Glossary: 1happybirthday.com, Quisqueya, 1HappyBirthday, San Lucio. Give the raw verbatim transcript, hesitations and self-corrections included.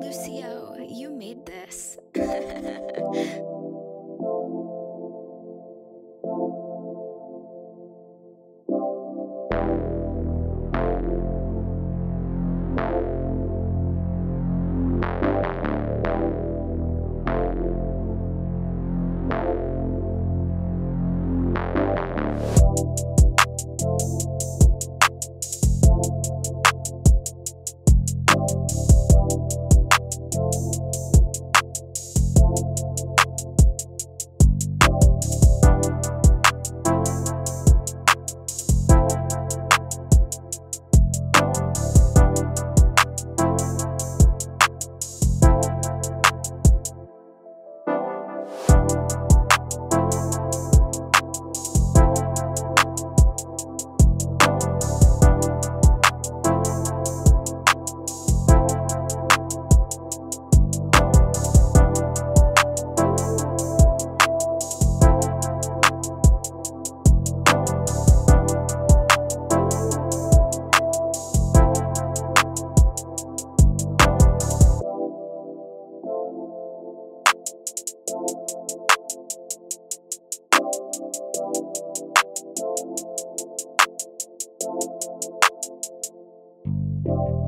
Lucio, you made this. Thank you.